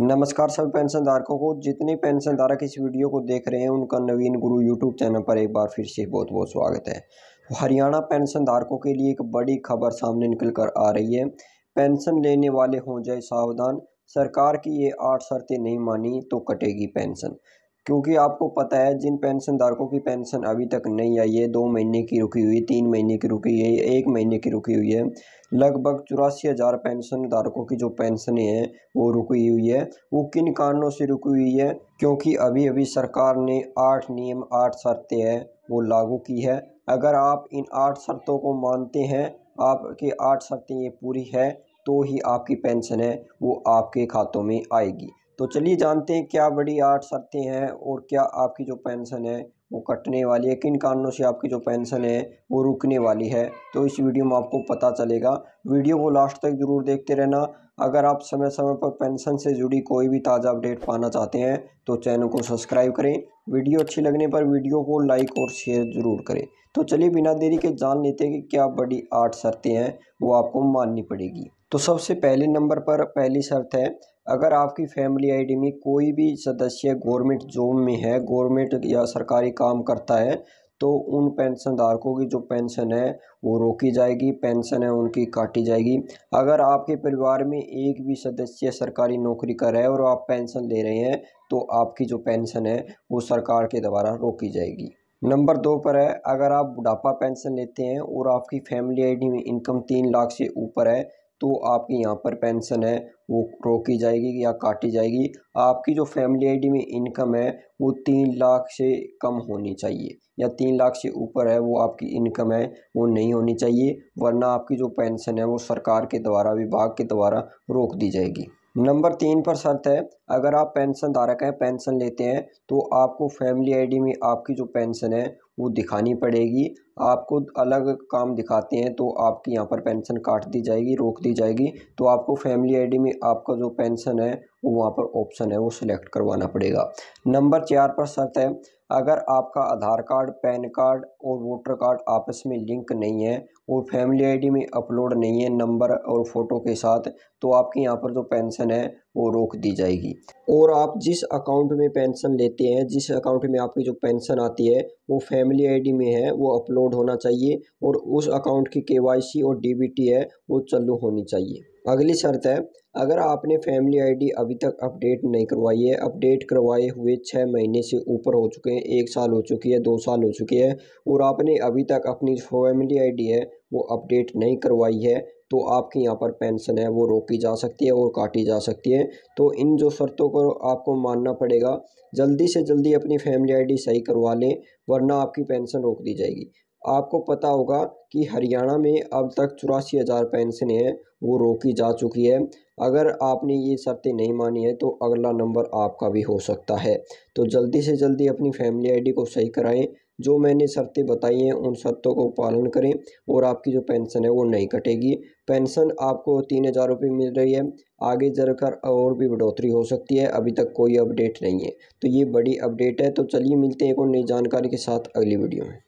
नमस्कार सभी पेंशन धारकों को। जितने पेंशन धारक इस वीडियो को देख रहे हैं उनका नवीन गुरु यूट्यूब चैनल पर एक बार फिर से बहुत बहुत स्वागत है। हरियाणा पेंशन धारकों के लिए एक बड़ी खबर सामने निकल कर आ रही है। पेंशन लेने वाले हों जाए सावधान, सरकार की ये 8 शर्तें नहीं मानी तो कटेगी पेंशन। क्योंकि आपको पता है जिन पेंशन धारकों की पेंशन अभी तक नहीं आई है, 2 महीने की रुकी हुई, 3 महीने की रुकी है, 1 महीने की रुकी हुई है, लगभग 84,000 पेंशन धारकों की जो पेंशनें हैं वो रुकी हुई है। वो किन कारणों से रुकी हुई है? क्योंकि अभी अभी सरकार ने 8 नियम 8 शर्तें हैं वो लागू की है। अगर आप इन 8 शर्तों को मानते हैं, आपकी 8 शर्तें ये पूरी है तो ही आपकी पेंशन है वो आपके खातों में आएगी। तो चलिए जानते हैं क्या बड़ी 8 शर्तें हैं और क्या आपकी जो पेंशन है वो कटने वाली है, किन कारणों से आपकी जो पेंशन है वो रुकने वाली है। तो इस वीडियो में आपको पता चलेगा, वीडियो को लास्ट तक ज़रूर देखते रहना। अगर आप समय समय पर पेंशन से जुड़ी कोई भी ताज़ा अपडेट पाना चाहते हैं तो चैनल को सब्सक्राइब करें। वीडियो अच्छी लगने पर वीडियो को लाइक और शेयर ज़रूर करें। तो चलिए बिना देरी के जान लेते हैं कि क्या बड़ी 8 शर्तें हैं वो आपको माननी पड़ेगी। तो सबसे पहले नंबर पर पहली शर्त है, अगर आपकी फैमिली आईडी में कोई भी सदस्य गवर्नमेंट जॉब में है, गवर्नमेंट या सरकारी काम करता है, तो उन पेंशन धारकों की जो पेंशन है वो रोकी जाएगी, पेंशन है उनकी काटी जाएगी। अगर आपके परिवार में एक भी सदस्य सरकारी नौकरी कर रहा है और आप पेंशन ले रहे हैं तो आपकी जो पेंशन है वो सरकार के द्वारा रोकी जाएगी। नंबर 2 पर है, अगर आप बुढ़ापा पेंशन लेते हैं और आपकी फैमिली आईडी में इनकम 3 लाख से ऊपर है तो आपकी यहाँ पर पेंशन है वो रोकी जाएगी या काटी जाएगी। आपकी जो फैमिली आईडी में इनकम है वो 3 लाख से कम होनी चाहिए या 3 लाख से ऊपर है वो आपकी इनकम है वो नहीं होनी चाहिए, वरना आपकी जो पेंशन है वो सरकार के द्वारा, विभाग के द्वारा रोक दी जाएगी। नंबर 3 पर शर्त है, अगर आप पेंशन धारक हैं, पेंशन लेते हैं, तो आपको फैमिली आईडी में आपकी जो पेंशन है वो दिखानी पड़ेगी। आपको अलग काम दिखाते हैं तो आपकी यहाँ पर पेंशन काट दी जाएगी, रोक दी जाएगी। तो आपको फैमिली आईडी में आपका जो पेंशन है वो वहाँ पर ऑप्शन है वो सिलेक्ट करवाना पड़ेगा। नंबर 4 पर शर्त है, अगर आपका आधार कार्ड, पैन कार्ड और वोटर कार्ड आपस में लिंक नहीं है और फैमिली आईडी में अपलोड नहीं है नंबर और फ़ोटो के साथ, तो आपकी यहाँ पर जो पेंशन है वो रोक दी जाएगी। और आप जिस अकाउंट में पेंशन लेते हैं, जिस अकाउंट में आपकी जो पेंशन आती है वो फैमिली आईडी में है वो अपलोड होना चाहिए और उस अकाउंट की KYC और DBT है वो चालू होनी चाहिए। अगली शर्त है, अगर आपने फैमिली आईडी अभी तक अपडेट नहीं करवाई है, अपडेट करवाए हुए 6 महीने से ऊपर हो चुके हैं, 1 साल हो चुकी है, 2 साल हो चुके हैं, और आपने अभी तक अपनी फैमिली आईडी है वो अपडेट नहीं करवाई है, तो आपकी यहाँ पर पेंशन है वो रोकी जा सकती है और काटी जा सकती है। तो इन जो शर्तों को आपको मानना पड़ेगा, जल्दी से जल्दी अपनी फैमिली आईडी सही करवा लें वरना आपकी पेंशन रोक दी जाएगी। आपको पता होगा कि हरियाणा में अब तक 84,000 पेंशनें हैं वो रोकी जा चुकी है। अगर आपने ये शर्तें नहीं मानी है तो अगला नंबर आपका भी हो सकता है। तो जल्दी से जल्दी अपनी फैमिली आईडी को सही कराएं। जो मैंने शर्तें बताई हैं उन शर्तों को पालन करें और आपकी जो पेंशन है वो नहीं कटेगी। पेंशन आपको 3,000 रुपये मिल रही है, आगे जाकर और भी बढ़ोतरी हो सकती है, अभी तक कोई अपडेट नहीं है। तो ये बड़ी अपडेट है। तो चलिए मिलते हैं एक और नई जानकारी के साथ अगली वीडियो में।